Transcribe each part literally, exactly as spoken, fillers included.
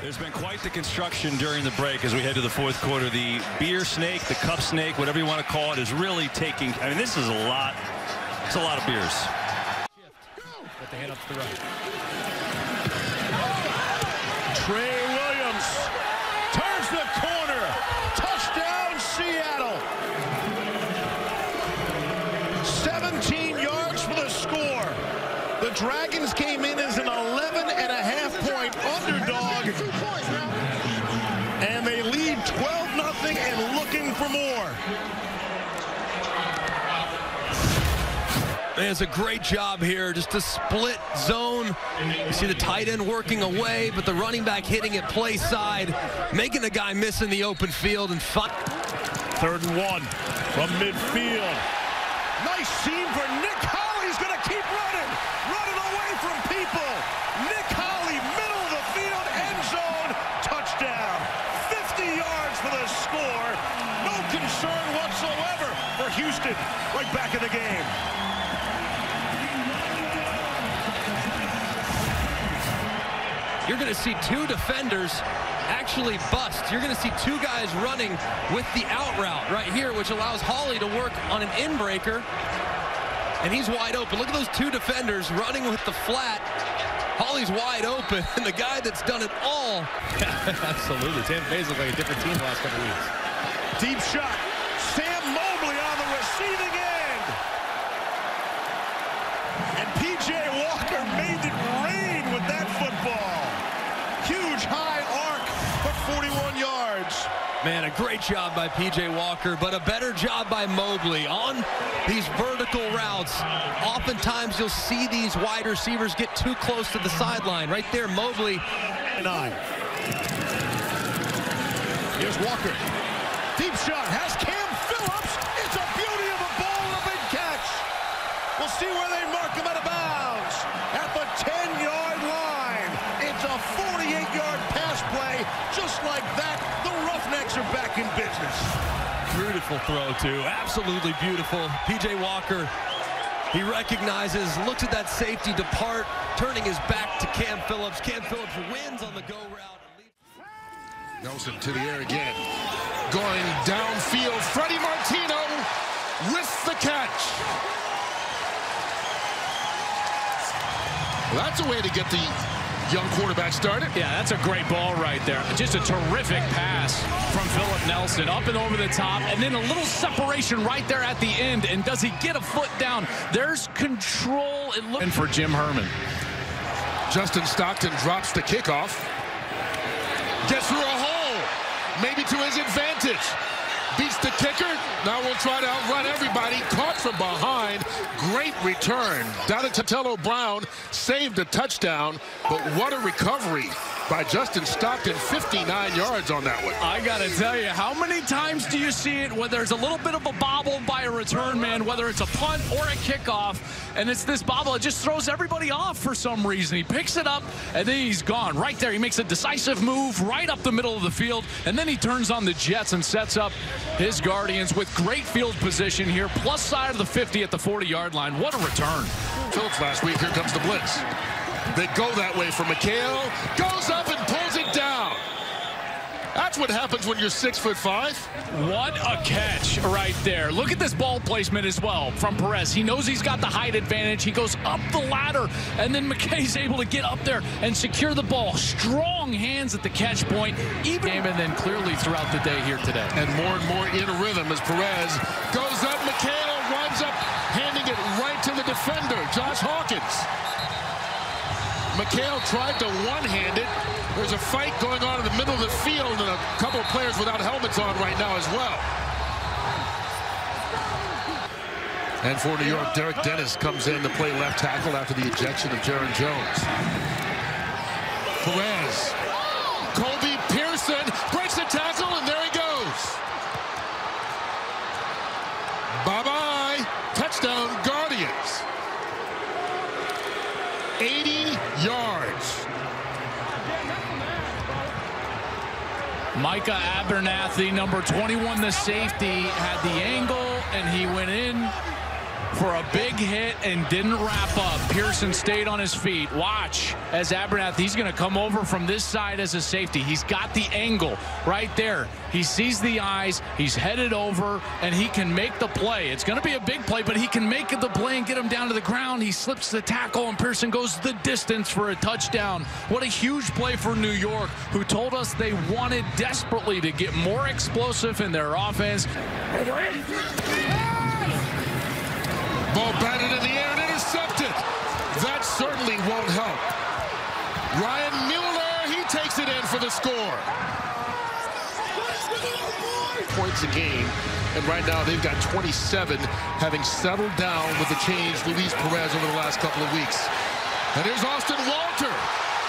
There's been quite the construction during the break as we head to the fourth quarter. The beer snake, the cup snake, whatever you want to call it, is really taking. I mean, this is a lot. It's a lot of beers. But they head up to the right. Trey Williams turns the corner. Touchdown, Seattle. seventeen yards for the score. The Dragons came in as an eleven and a half point underdog. And they lead twelve nothing and looking for more. It's a great job here, just to split zone. You see the tight end working away, but the running back hitting it play side, making the guy miss in the open field. And third and one from midfield. Nice seam for Nick. Holly's going to keep running, running away from people. Nick Holly, middle of the field, end zone, touchdown. fifty yards for the score. No concern whatsoever for Houston. Right back in the game. You're going to see two defenders actually bust. You're going to see two guys running with the out route right here, which allows Holly to work on an in breaker. And he's wide open. Look at those two defenders running with the flat. Holly's wide open, and the guy that's done it all. Absolutely. Tampa Bay's looked like a different team the last couple weeks. Deep shot. Sam Mobley on the receiving end. And P J. Walker made it rain with that football. Huge high arc for forty-one yards. Man, a great job by P J. Walker, but a better job by Mobley on these vertical routes. Oftentimes, you'll see these wide receivers get too close to the sideline. Right there, Mobley. Nine. Here's Walker. Deep shot. Has Cam Phillips. It's a beauty of a ball and a big catch. We'll see where they mark him out of bounds. At the ten-yard line. It's a forty-eight-yard pass play. Just like that, the Roughnecks are back in business. Beautiful throw, too. Absolutely beautiful. P J. Walker, he recognizes, looks at that safety depart, turning his back to Cam Phillips. Cam Phillips wins on the go route. Nelson to the air again. Going downfield, Freddie Martino with the catch. Well, that's a way to get the young quarterback started. Yeah, that's a great ball right there. Just a terrific pass from Philip Nelson, up and over the top, and then a little separation right there at the end. And does he get a foot down? There's control. It looks for Jim Herman. Justin Stockton drops the kickoff. Gets through a hole, maybe to his advantage. Beats the kicker. Now we'll try to outrun everybody. Caught from behind. Great return. Dantonio Brown saved a touchdown, but what a recovery by Justin Stockton. fifty-nine yards on that one. I got to tell you, how many times do you see it where there's a little bit of a bobble by a return man, whether it's a punt or a kickoff, and it's this bobble. It just throws everybody off for some reason. He picks it up, and then he's gone. Right there, he makes a decisive move right up the middle of the field, and then he turns on the Jets and sets up his Guardians with great field position here, plus side of the fifty at the forty-yard line. What a return. Phillips last week, here comes the blitz. They go that way for McHale. Goes up and pulls it down. That's what happens when you're six foot five. What a catch right there. Look at this ball placement as well from Perez. He knows he's got the height advantage. He goes up the ladder, and then McKay's able to get up there and secure the ball. Strong hands at the catch point. Even and then clearly throughout the day here today. And more and more in a rhythm as Perez goes up. McHale winds up handing it right to the defender, Josh Hawkins. McHale tried to one-hand it. There's a fight going on in the middle of the field, and a couple of players without helmets on right now as well. And for New York, Derek Dennis comes in to play left tackle after the ejection of Jaron Jones. Perez. Colby Pearson breaks the tackle, and there he goes. Bye-bye. Touchdown, Guardians. eighty yards. Micah Abernathy, number twenty-one, the safety, had the angle, and he went in for a big hit and didn't wrap up. Pearson stayed on his feet. Watch as Abernathy, he's going to come over from this side as a safety. He's got the angle right there. He sees the eyes. He's headed over, and he can make the play. It's going to be a big play, but he can make the play and get him down to the ground. He slips the tackle, and Pearson goes the distance for a touchdown. What a huge play for New York, who told us they wanted desperately to get more explosive in their offense. Ball batted in the air and intercepted. That certainly won't help. Ryan Mueller, he takes it in for the score. Points a game, and right now they've got twenty-seven, having settled down with the change Luis Perez over the last couple of weeks. And here's Austin Walter.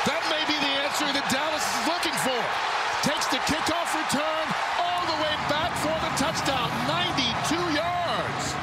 That may be the answer that Dallas is looking for. Takes the kickoff return all the way back for the touchdown, ninety-two yards.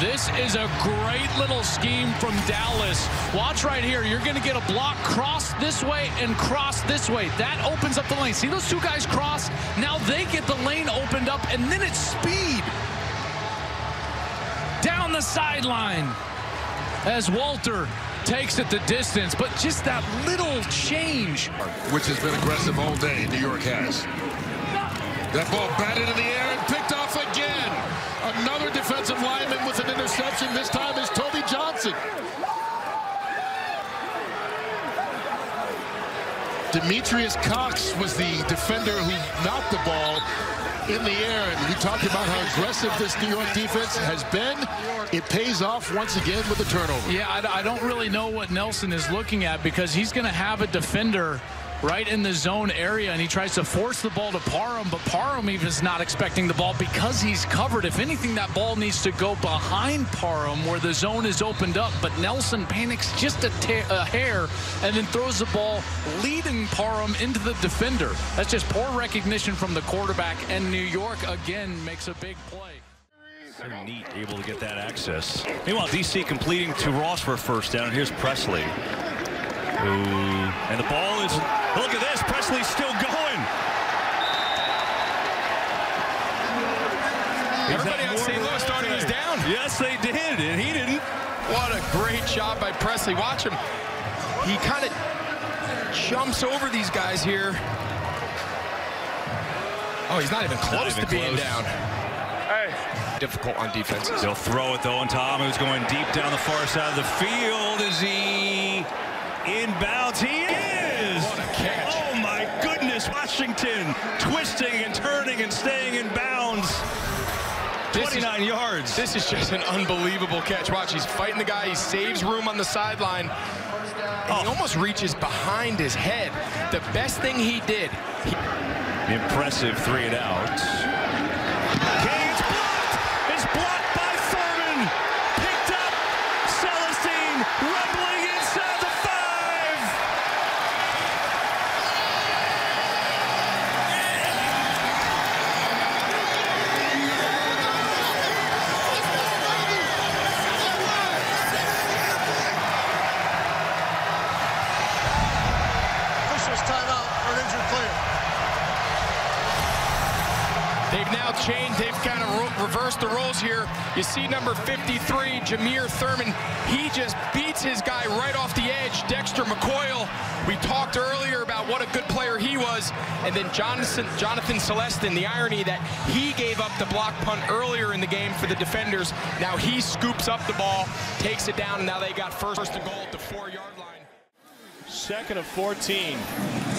This is a great little scheme from Dallas. Watch right here. You're going to get a block cross this way and cross this way. That opens up the lane. See those two guys cross? Now they get the lane opened up, and then it's speed down the sideline as Walter takes it the distance. But just that little change, which has been aggressive all day, New York has. That ball batted in the air and picked off again. Another defensive lineman with an interception. This time is Toby Johnson. Demetrius Cox was the defender who knocked the ball in the air. And we talked about how aggressive this New York defense has been. It pays off once again with a turnover. Yeah, I, I don't really know what Nelson is looking at, because he's going to have a defender right in the zone area, and he tries to force the ball to Parham, but Parham even is not expecting the ball because he's covered. If anything, that ball needs to go behind Parham where the zone is opened up, but Nelson panics just a, a hair and then throws the ball, leading Parham into the defender. That's just poor recognition from the quarterback, and New York again makes a big play. They're neat, able to get that access. Meanwhile, D C completing to Ross for a first down. Here's Presley. Ooh. And the ball is, look at this, Presley's still going. Everybody on Saint Louis thought he was down. Yes, they did, and he didn't. What a great job by Presley. Watch him. He kind of jumps over these guys here. Oh, he's not even close not even to being close. down. Hey. Difficult on defense. They'll throw it, though, on Tom, who's going deep down the far side of the field. Is he... inbounds, he is! What a catch. Oh my goodness, Washington twisting and turning and staying in bounds. twenty-nine yards. This is just an unbelievable catch. Watch, he's fighting the guy, he saves room on the sideline. And oh. He almost reaches behind his head. The best thing he did. He... Impressive three and out. Reverse the rules here. You see number fifty-three, Jameer Thurman. He just beats his guy right off the edge, Dexter McCoyle. We talked earlier about what a good player he was. And then Jonathan, Jonathan Celestin, the irony that he gave up the block punt earlier in the game for the defenders. Now he scoops up the ball, takes it down, and now they got first and goal at the four-yard line. Second of fourteen.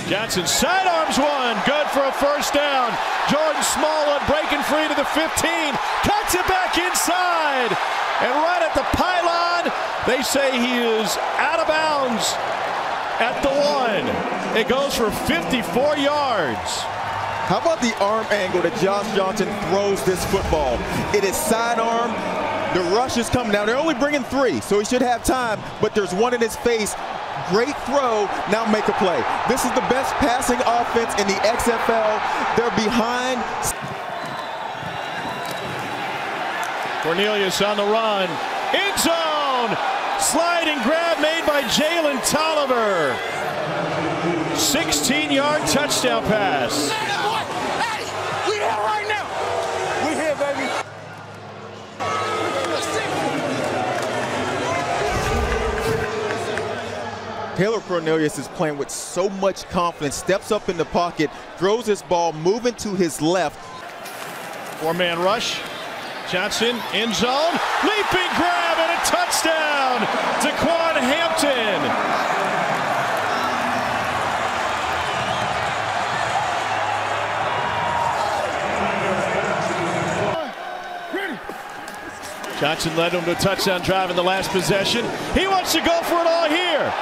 Jackson sidearms one, good for a first down. Jordan Small breaking free to the fifteen, cuts it back inside, and right at the pylon, they say he is out of bounds at the one. It goes for fifty-four yards. How about the arm angle that Josh Johnson throws this football? It is sidearm. The rush is coming. Now, they're only bringing three, so he should have time, but there's one in his face. Great throw, now make a play. This is the best passing offense in the X F L. They're behind. Cornelius on the run, end zone, Slide and grab made by Jalen Tolliver. sixteen yard touchdown pass. Hey, we here right now. We here, baby. Taylor Cornelius is playing with so much confidence, steps up in the pocket, throws his ball, moving to his left. Four-man rush. Johnson, end zone, leaping grab, and a touchdown to Quan Hampton. Johnson led him to a touchdown drive in the last possession. He wants to go for it all here.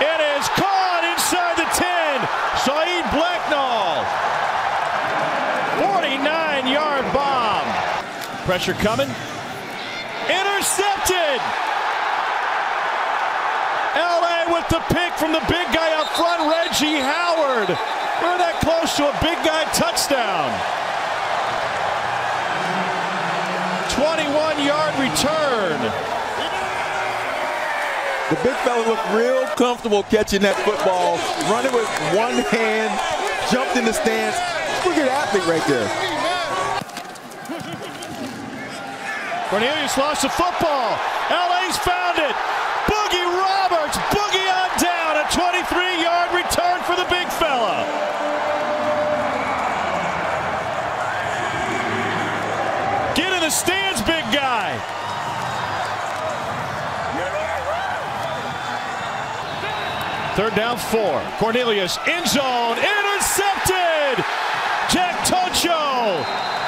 It is caught inside the ten. Saeed Blacknall. forty-nine yard bomb. Pressure coming. Intercepted! L A with the pick from the big guy up front, Reggie Howard. We're that close to a big guy touchdown. twenty-one yard return. The big fella looked real comfortable catching that football, running with one hand, jumped in the stands. Look at that athlete right there. Cornelius lost the football. L A's found it. Boogie Roberts, boogie on down. A twenty-three yard return for the big fella. Get in the stands, big guy. Third down, four. Cornelius, end zone, intercepted. Jack Tucho.